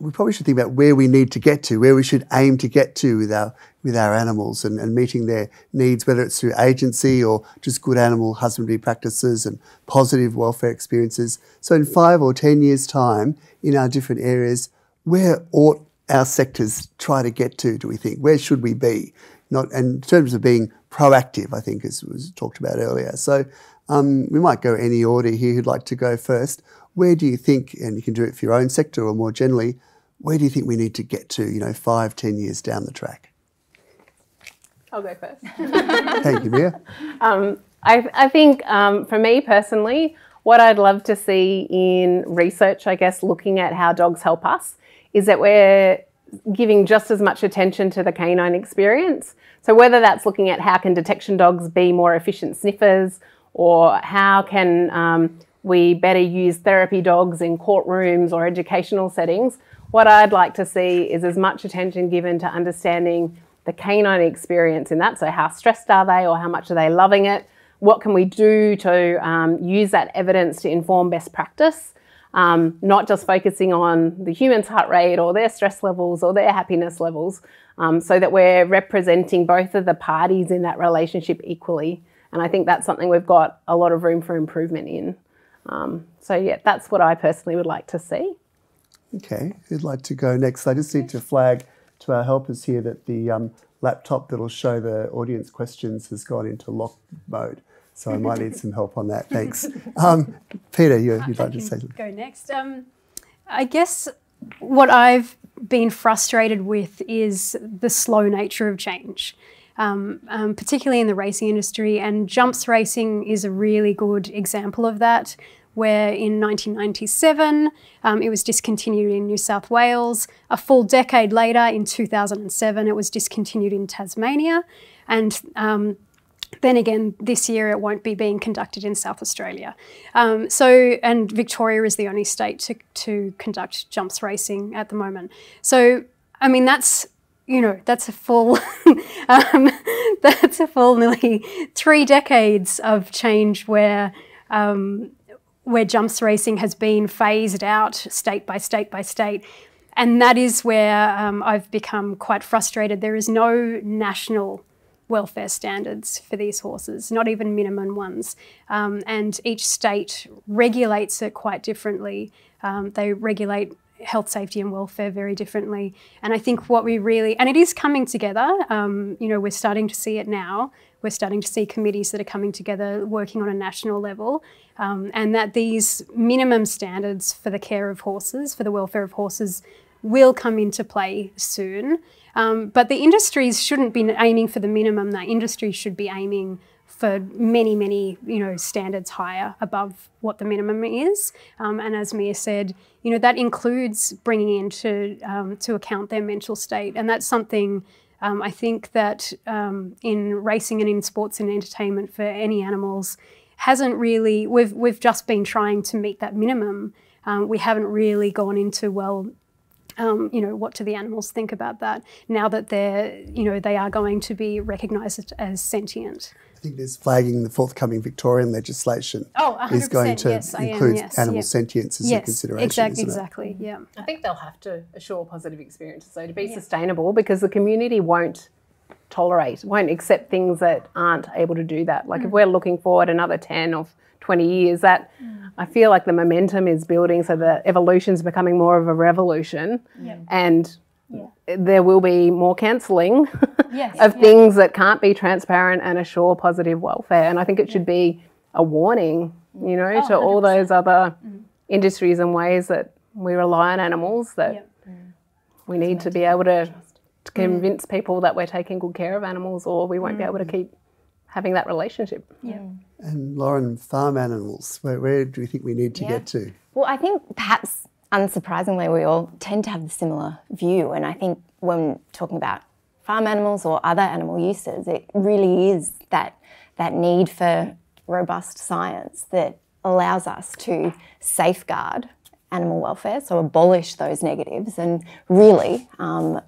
we probably should think about where we need to get to, where we should aim to get to with our, with our animals and, and meeting their needs, whether it's through agency or just good animal husbandry practices and positive welfare experiences. So in five or ten years' time, in our different areas, where ought our sectors try to get to, do we think? Where should we be? Not, and in terms of being proactive, I think, as was talked about earlier. So um, we might go any order here who'd like to go first. Where do you think, and you can do it for your own sector or more generally, where do you think we need to get to, you know, five, ten years down the track? I'll go first. Thank you, Mia. Um, I, I think um, for me personally, what I'd love to see in research, I guess, looking at how dogs help us, is that we're giving just as much attention to the canine experience. So whether that's looking at how can detection dogs be more efficient sniffers, or how can um, we better use therapy dogs in courtrooms or educational settings. What I'd like to see is as much attention given to understanding the canine experience in that. So how stressed are they, or how much are they loving it? What can we do to um, use that evidence to inform best practice? Um, not just focusing on the human's heart rate or their stress levels or their happiness levels, um, so that we're representing both of the parties in that relationship equally. And I think that's something we've got a lot of room for improvement in. Um, so yeah, that's what I personally would like to see. Okay, who'd like to go next? I just need to flag to our helpers here that the um, laptop that'll show the audience questions has gone into lock mode, so I might need some help on that. Thanks. Um, Peter, you, you'd like to say something? Go next. Um, I guess what I've been frustrated with is the slow nature of change, um, um, particularly in the racing industry, and jumps racing is a really good example of that, where in nineteen ninety-seven um, it was discontinued in New South Wales. A full decade later, in two thousand seven, it was discontinued in Tasmania. And um, then again, this year it won't be being conducted in South Australia. Um, so, and Victoria is the only state to, to conduct jumps racing at the moment. So, I mean, that's, you know, that's a full, um, that's a full nearly three decades of change where, um, where jumps racing has been phased out state by state by state. And that is where um, I've become quite frustrated. There is no national welfare standards for these horses, not even minimum ones. Um, and each state regulates it quite differently. Um, they regulate health, safety and welfare very differently. And I think what we really, and it is coming together, um, you know, we're starting to see it now. We're starting to see committees that are coming together, working on a national level, um, and that these minimum standards for the care of horses, for the welfare of horses, will come into play soon. Um, but the industries shouldn't be aiming for the minimum. The industry should be aiming for many, many, you know, standards higher above what the minimum is. Um, and as Mia said, you know, that includes bringing into um, to account their mental state. And that's something um, I think that um, in racing and in sports and entertainment for any animals hasn't really, we've, we've just been trying to meet that minimum. Um, we haven't really gone into, well, Um, you know, what do the animals think about that now that they're, you know, they are going to be recognised as sentient? I think there's flagging the forthcoming Victorian legislation oh, is going to yes, include am, yes, animal yep. sentience as yes, a consideration. Exactly, exactly, yeah. I think they'll have to assure positive experiences, though, to be yeah. sustainable, because the community won't tolerate, won't accept things that aren't able to do that. Like mm. if we're looking forward another ten or twenty years, that mm. I feel like the momentum is building, so the evolution is becoming more of a revolution, yeah. and yeah. there will be more cancelling yes. of yeah. things that can't be transparent and assure positive welfare. And I think it should yeah. be a warning, you know, oh, to one hundred percent. All those other mm. industries and ways that we rely on animals, that yep. mm. we need to be able to to convince mm. people that we're taking good care of animals, or we won't mm. be able to keep having that relationship. Yeah. And Lauren, farm animals, where, where do you think we need to yeah. get to? Well, I think perhaps unsurprisingly we all tend to have the similar view, and I think when talking about farm animals or other animal uses, it really is that, that need for robust science that allows us to safeguard animal welfare, so abolish those negatives and really um,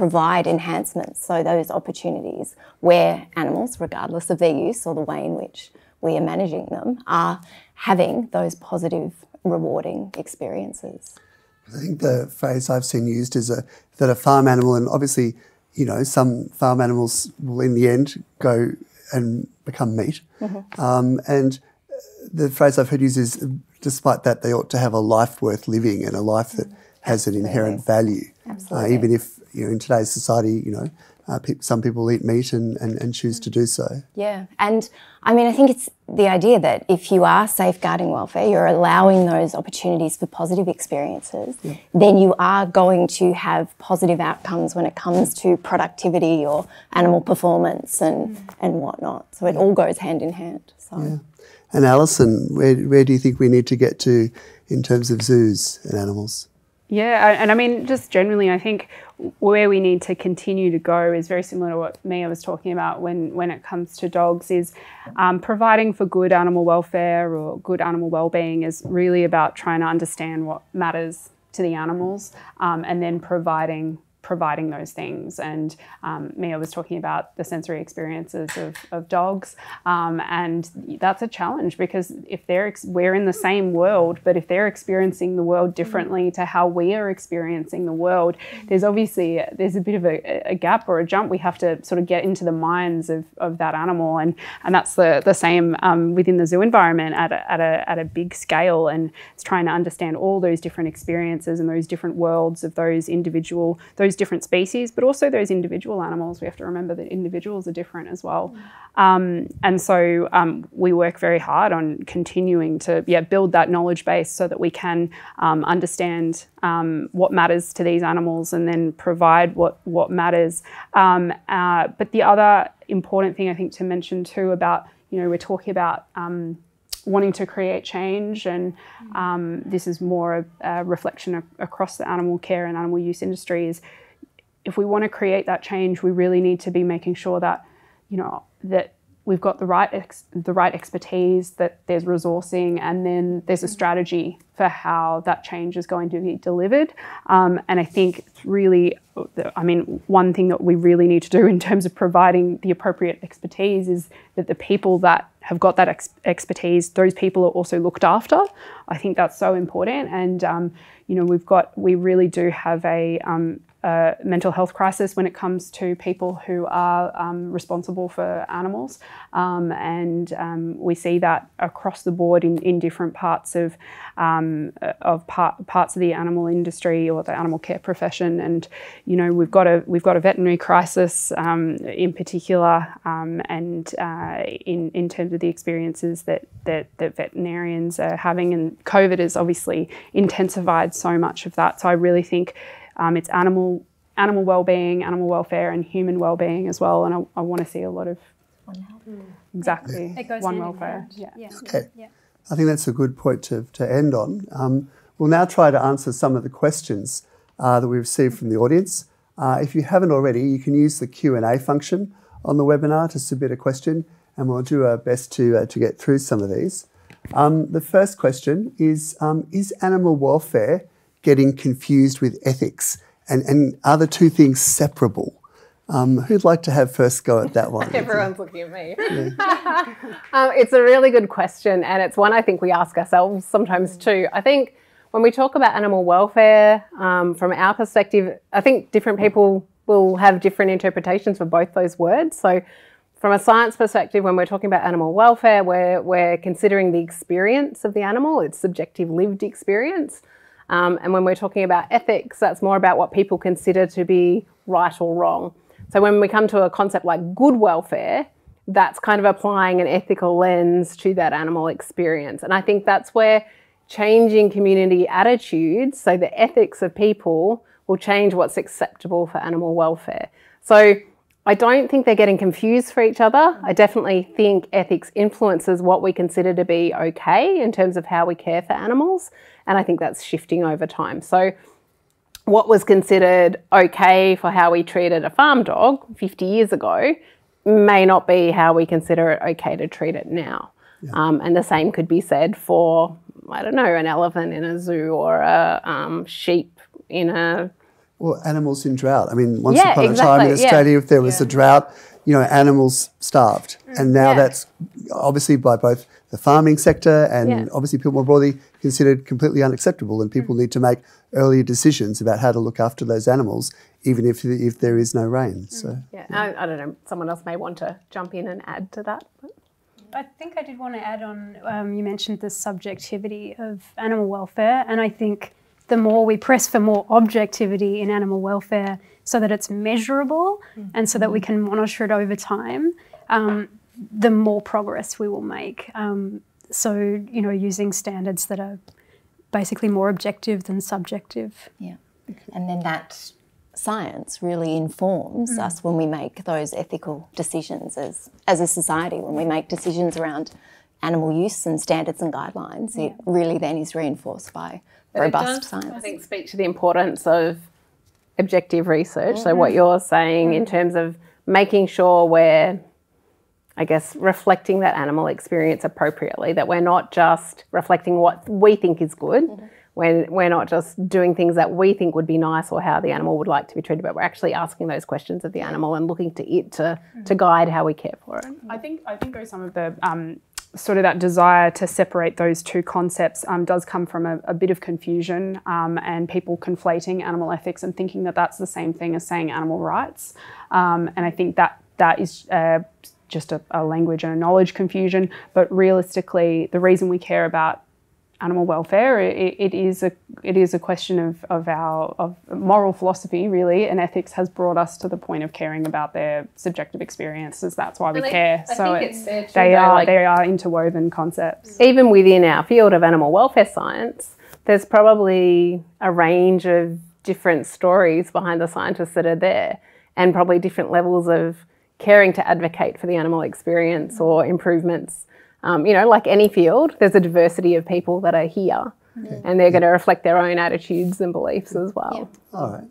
provide enhancements, so those opportunities where animals, regardless of their use or the way in which we are managing them, are having those positive, rewarding experiences. I think the phrase I've seen used is a, that a farm animal, and obviously, you know, some farm animals will in the end go and become meat. Mm-hmm. um, and the phrase I've heard used is, despite that, they ought to have a life worth living and a life that has an inherent value. Absolutely. Uh, even if, you know, in today's society, you know, uh, pe some people eat meat and, and, and choose to do so. Yeah, and I mean, I think it's the idea that if you are safeguarding welfare, you're allowing those opportunities for positive experiences, yeah. then you are going to have positive outcomes when it comes to productivity or animal performance and, mm. and whatnot. So it yeah. all goes hand in hand. So. Yeah. And Alison, where, where do you think we need to get to in terms of zoos and animals? Yeah, and I mean, just generally, I think where we need to continue to go is very similar to what Mia was talking about when, when it comes to dogs, is um, providing for good animal welfare or good animal wellbeing is really about trying to understand what matters to the animals, um, and then providing providing those things. And um, Mia was talking about the sensory experiences of, of dogs, um, and that's a challenge, because if they're ex we're in the same world, but if they're experiencing the world differently to how we are experiencing the world, there's obviously there's a bit of a, a gap or a jump. We have to sort of get into the minds of, of that animal, and and that's the, the same um, within the zoo environment at a, at, a, at a big scale, and it's trying to understand all those different experiences and those different worlds of those individual those different species, but also those individual animals. We have to remember that individuals are different as well. Um, and so um, we work very hard on continuing to yeah, build that knowledge base so that we can um, understand um, what matters to these animals and then provide what, what matters. Um, uh, but the other important thing I think to mention too about, you know, we're talking about um, wanting to create change, and um, this is more a, a reflection of, across the animal care and animal use industries. If we want to create that change, we really need to be making sure that, you know, that we've got the right ex the right expertise, that there's resourcing, and then there's a strategy for how that change is going to be delivered. Um, and I think it's really, I mean, one thing that we really need to do in terms of providing the appropriate expertise is that the people that have got that ex expertise, those people are also looked after. I think that's so important. And, um, you know, we've got, we really do have a, um, a mental health crisis when it comes to people who are um, responsible for animals. Um, and um, we see that across the board in, in different parts of, um, of part, parts of the animal industry or the animal care profession. And, you know, we've got a, we've got a veterinary crisis um, in particular, um, and uh, in, in terms of the experiences that, that, that veterinarians are having, and COVID has obviously intensified so much of that. So I really think um, it's animal animal well-being, animal welfare, and human well-being as well. And I, I want to see a lot of one health. Exactly, it goes one welfare. Yeah. Yeah. Okay, yeah. I think that's a good point to, to end on. Um, we'll now try to answer some of the questions uh, that we received from the audience. Uh, if you haven't already, you can use the Q and A function on the webinar to submit a question, and we'll do our best to, uh, to get through some of these. Um, the first question is, um, is animal welfare getting confused with ethics? And, and are the two things separable? Um, who'd like to have first go at that one? Everyone's looking at me. Yeah. um, it's a really good question, and it's one I think we ask ourselves sometimes too. I think when we talk about animal welfare, um, from our perspective, I think different people will have different interpretations for both those words. So from a science perspective, when we're talking about animal welfare, we're, we're considering the experience of the animal, its subjective lived experience. Um, and when we're talking about ethics, that's more about what people consider to be right or wrong. So when we come to a concept like good welfare, that's kind of applying an ethical lens to that animal experience. And I think that's where changing community attitudes, so the ethics of people, will change what's acceptable for animal welfare. So I don't think they're getting confused for each other. I definitely think ethics influences what we consider to be okay in terms of how we care for animals. And I think that's shifting over time. So what was considered okay for how we treated a farm dog fifty years ago may not be how we consider it okay to treat it now. Yeah. Um, and the same could be said for, I don't know, an elephant in a zoo, or a um, sheep in a... Well, animals in drought. I mean, once yeah, upon exactly. a time in Australia, yeah. if there was yeah. a drought, you know, animals starved. And now yeah. that's obviously by both the farming sector and yeah. obviously people more broadly considered completely unacceptable, and people mm. need to make earlier decisions about how to look after those animals, even if, if there is no rain. Mm. So, yeah, yeah. I, I don't know. Someone else may want to jump in and add to that. I think I did want to add on, um, you mentioned the subjectivity of animal welfare, and I think the more we press for more objectivity in animal welfare so that it's measurable mm-hmm. and so that we can monitor it over time, um, the more progress we will make. Um, so, you know, using standards that are basically more objective than subjective. Yeah. And then that science really informs mm-hmm. us when we make those ethical decisions as, as a society, when we make decisions around animal use and standards and guidelines. Yeah. It really then is reinforced by But robust it does, science. I think, speak to the importance of objective research. Mm-hmm. So what you're saying mm-hmm. in terms of making sure we're, I guess, reflecting that animal experience appropriately, that we're not just reflecting what we think is good, mm-hmm. when we're not just doing things that we think would be nice or how the animal would like to be treated, but we're actually asking those questions of the animal and looking to it to, mm-hmm. to guide how we care for it. I think, I think some of the... Um, sort of that desire to separate those two concepts um, does come from a, a bit of confusion um, and people conflating animal ethics and thinking that that's the same thing as saying animal rights. Um, and I think that that is uh, just a, a language and a knowledge confusion. But realistically, the reason we care about animal welfare, it, it is a it is a question of, of our of moral philosophy, really, and ethics has brought us to the point of caring about their subjective experiences. That's why we and care. I, I so it's, it's they though, are like, they are interwoven concepts. Even within our field of animal welfare science, there's probably a range of different stories behind the scientists that are there, and probably different levels of caring to advocate for the animal experience or improvements. um, you know, like any field, there's a diversity of people that are here, yeah. and they're yeah. going to reflect their own attitudes and beliefs as well. Yeah. All right.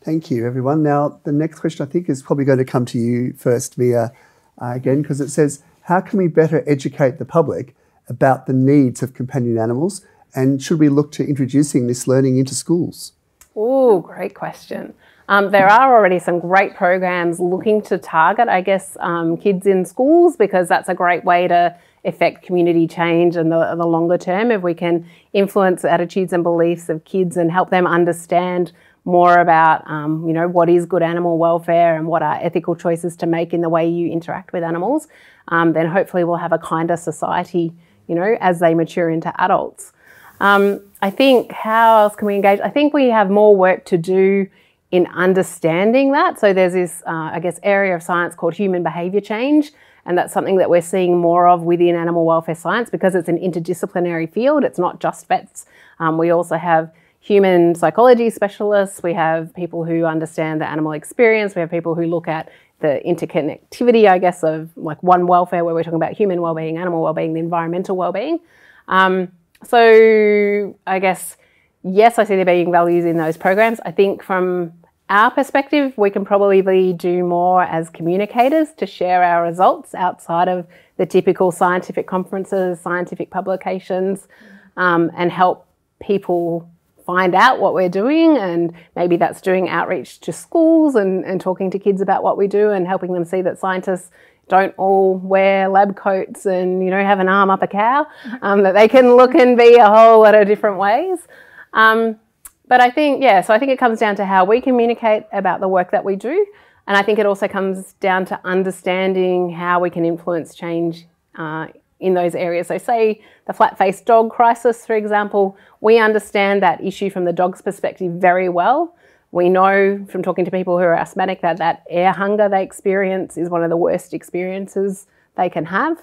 Thank you, everyone. Now, the next question, I think, is probably going to come to you first, Mia, uh, again, because it says, how can we better educate the public about the needs of companion animals, and should we look to introducing this learning into schools? Oh, great question. Um, there are already some great programs looking to target, I guess, um, kids in schools, because that's a great way to affect community change in the, in the longer term, if we can influence the attitudes and beliefs of kids and help them understand more about, um, you know, what is good animal welfare and what are ethical choices to make in the way you interact with animals, um, then hopefully we'll have a kinder society, you know, as they mature into adults. Um, I think, how else can we engage? I think we have more work to do in understanding that. So there's this, uh, I guess, area of science called human behaviour change, and that's something that we're seeing more of within animal welfare science, because it's an interdisciplinary field. It's not just vets. Um, we also have human psychology specialists. We have people who understand the animal experience. We have people who look at the interconnectivity, I guess, of like one welfare, where we're talking about human well-being, animal well-being, the environmental well-being. Um, So I guess, yes, I see there being values in those programs. I think from our perspective, we can probably do more as communicators to share our results outside of the typical scientific conferences, scientific publications, um, and help people find out what we're doing. And maybe that's doing outreach to schools and, and talking to kids about what we do, and helping them see that scientists don't all wear lab coats and, you know, have an arm up a cow, um, that they can look and be a whole lot of different ways. Um, but I think, yeah, so I think it comes down to how we communicate about the work that we do. And I think it also comes down to understanding how we can influence change uh, in those areas. So say the flat-faced dog crisis, for example, we understand that issue from the dog's perspective very well. We know from talking to people who are asthmatic that that air hunger they experience is one of the worst experiences they can have.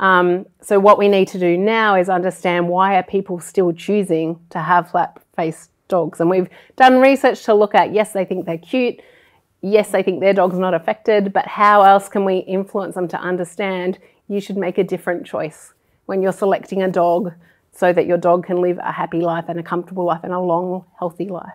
Um, so what we need to do now is understand, why are people still choosing to have flat-faced dogs? And we've done research to look at, yes, they think they're cute. Yes, they think their dog's not affected. But how else can we influence them to understand you should make a different choice when you're selecting a dog, so that your dog can live a happy life and a comfortable life and a long, healthy life?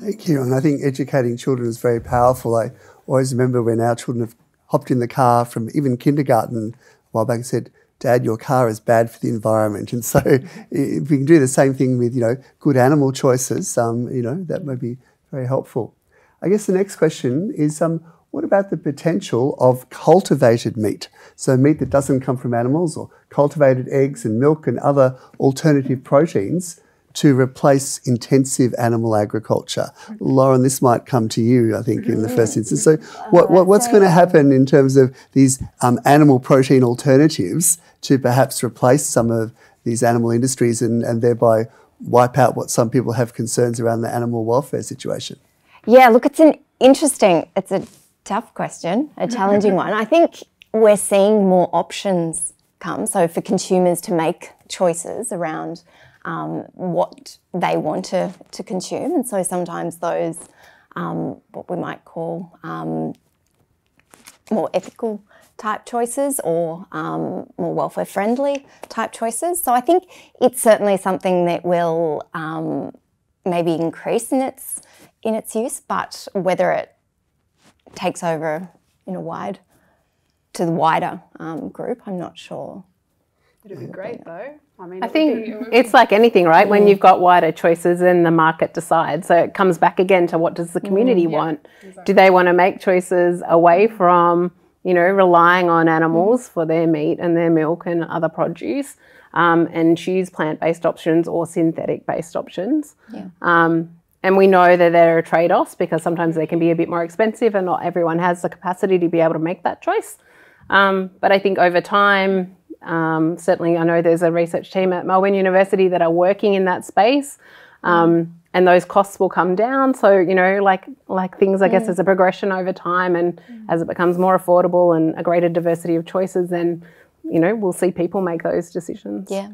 Thank you. And I think educating children is very powerful. I always remember when our children have hopped in the car from even kindergarten a while back and said, "Dad, your car is bad for the environment." And so if we can do the same thing with, you know, good animal choices, um, you know, that would be very helpful. I guess the next question is, um, what about the potential of cultivated meat? So meat that doesn't come from animals, or cultivated eggs and milk and other alternative proteins, to replace intensive animal agriculture. Lauren, this might come to you, I think, in the first instance. So what, what, what's going to happen in terms of these um, animal protein alternatives to perhaps replace some of these animal industries, and, and thereby wipe out what some people have concerns around the animal welfare situation? Yeah, look, it's an interesting, it's a tough question, a challenging one. I think we're seeing more options come, so for consumers to make choices around Um, what they want to, to consume. And so sometimes those, um, what we might call um, more ethical type choices, or um, more welfare friendly type choices. So I think it's certainly something that will um, maybe increase in its, in its use, but whether it takes over in a wide, to the wider um, group, I'm not sure. It would be great though. I mean, I think it's like anything, right? Mm. When you've got wider choices and the market decides. So it comes back again to, what does the community mm, yeah, want? Exactly. Do they want to make choices away from, you know, relying on animals mm. for their meat and their milk and other produce, um, and choose plant-based options or synthetic-based options? Yeah. Um, and we know that there are trade-offs, because sometimes they can be a bit more expensive and not everyone has the capacity to be able to make that choice. Um, but I think over time, Um, certainly I know there's a research team at Melbourne University that are working in that space, um, and those costs will come down. So, you know, like like things, I yeah. guess, there's a progression over time, and yeah. as it becomes more affordable and a greater diversity of choices, then, you know, we'll see people make those decisions. Yeah.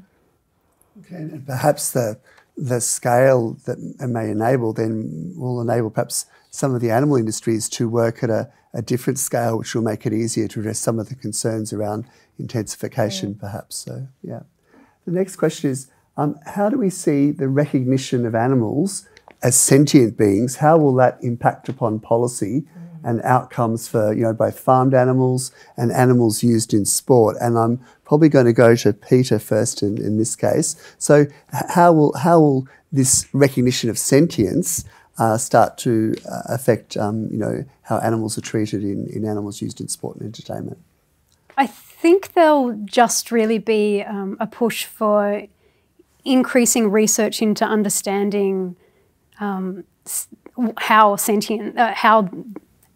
Okay, and perhaps the, the scale that may enable then will enable perhaps some of the animal industries to work at a, a different scale, which will make it easier to address some of the concerns around intensification, mm. perhaps. So, yeah. The next question is, um, how do we see the recognition of animals as sentient beings? How will that impact upon policy mm. and outcomes for, you know, both farmed animals and animals used in sport? And I'm probably going to go to Peter first in, in this case. So how will, how will this recognition of sentience uh, start to uh, affect, um, you know, how animals are treated in, in animals used in sport and entertainment? I think there'll just really be um, a push for increasing research into understanding um, how sentient, uh, how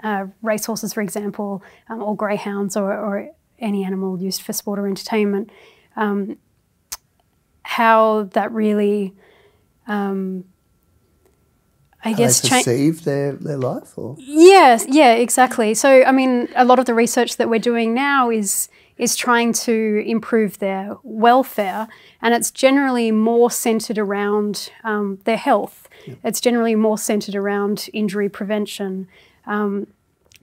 uh, racehorses, for example, um, or greyhounds or, or any animal used for sport or entertainment, um, how that really, um, I Are guess, they perceive their, their life? Or? Yes, yeah, exactly. So, I mean, a lot of the research that we're doing now is is trying to improve their welfare, and it's generally more centred around um, their health. Yeah. It's generally more centred around injury prevention. Um,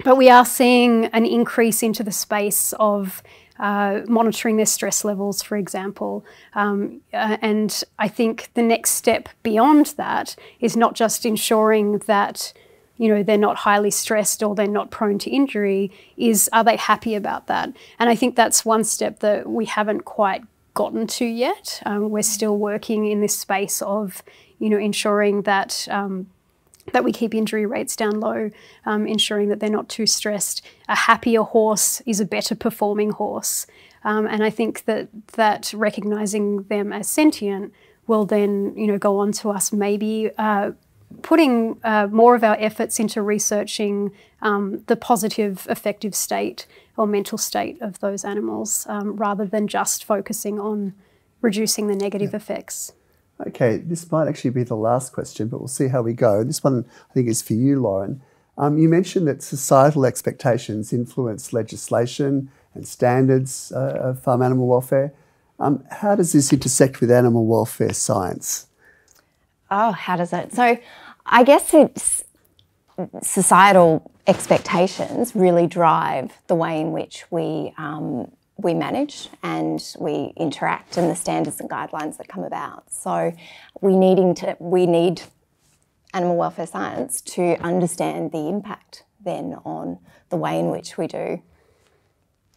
but we are seeing an increase into the space of uh, monitoring their stress levels, for example. Um, uh, and I think the next step beyond that is not just ensuring that, you know, they're not highly stressed or they're not prone to injury, is are they happy about that? And I think that's one step that we haven't quite gotten to yet. Um, we're still working in this space of, you know, ensuring that um, that we keep injury rates down low, um, ensuring that they're not too stressed. A happier horse is a better performing horse. Um, and I think that that recognising them as sentient will then, you know, go on to us maybe uh, putting uh, more of our efforts into researching um, the positive affective state or mental state of those animals, um, rather than just focusing on reducing the negative yeah. effects. Okay, this might actually be the last question, but we'll see how we go. This one, I think, is for you, Lauren. Um, you mentioned that societal expectations influence legislation and standards uh, of farm animal welfare. Um, how does this intersect with animal welfare science? Oh, how does it? So I guess it's societal expectations really drive the way in which we, um, we manage and we interact, and the standards and guidelines that come about. So we needing to we need animal welfare science to understand the impact then on the way in which we do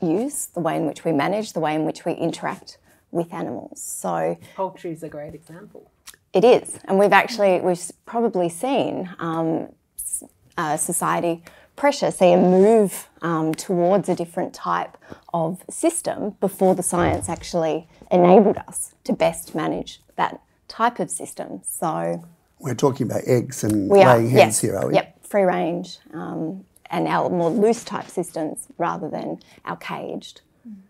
use, the way in which we manage, the way in which we interact with animals. So poultry is a great example. It is, and we've actually we've probably seen um, uh, society pressure, see a move um, towards a different type of system before the science actually enabled us to best manage that type of system. So we're talking about eggs and we laying are, hens yes, here, are we? Yep, free range um, and our more loose type systems rather than our caged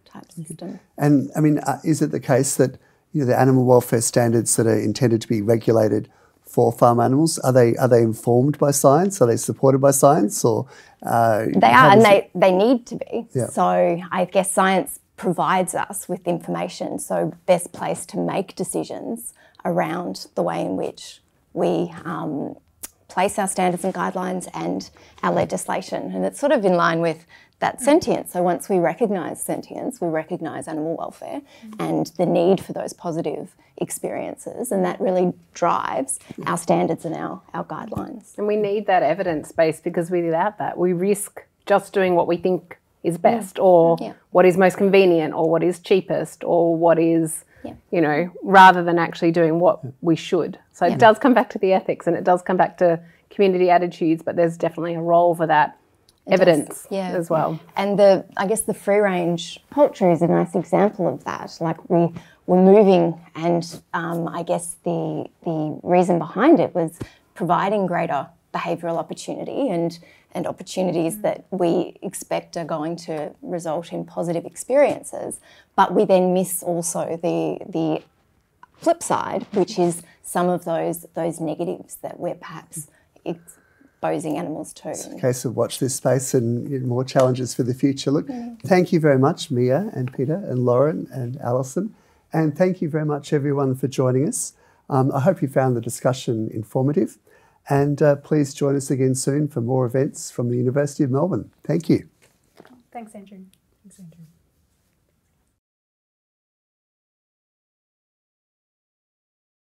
type okay. system. And I mean, uh, is it the case that, you know, the animal welfare standards that are intended to be regulated for farm animals, are they are they informed by science? Are they supported by science? Or uh, they are, and they, they need to be. Yeah. So I guess science provides us with information, so best place to make decisions around the way in which we um, place our standards and guidelines and our legislation. And it's sort of in line with that sentience. So once we recognise sentience, we recognise animal welfare mm-hmm. and the need for those positive experiences, and that really drives our standards and our, our guidelines. And we need that evidence base, because without that we risk just doing what we think is best yeah. or yeah. what is most convenient or what is cheapest or what is, yeah. you know, rather than actually doing what we should. So yeah. it does come back to the ethics, and it does come back to community attitudes, but there's definitely a role for that evidence yeah. as well. And the I guess the free-range poultry is a nice example of that. Like we were moving, and um, I guess the the reason behind it was providing greater behavioural opportunity and and opportunities mm-hmm. that we expect are going to result in positive experiences, but we then miss also the the flip side, which is some of those those negatives that we're perhaps ex exposing animals to. It's a case of watch this space and more challenges for the future. Look, yeah. thank you very much, Mia and Peter and Lauren and Alison. And thank you very much, everyone, for joining us. Um, I hope you found the discussion informative. And uh, please join us again soon for more events from the University of Melbourne. Thank you. Thanks, Andrew. Thanks, Andrew.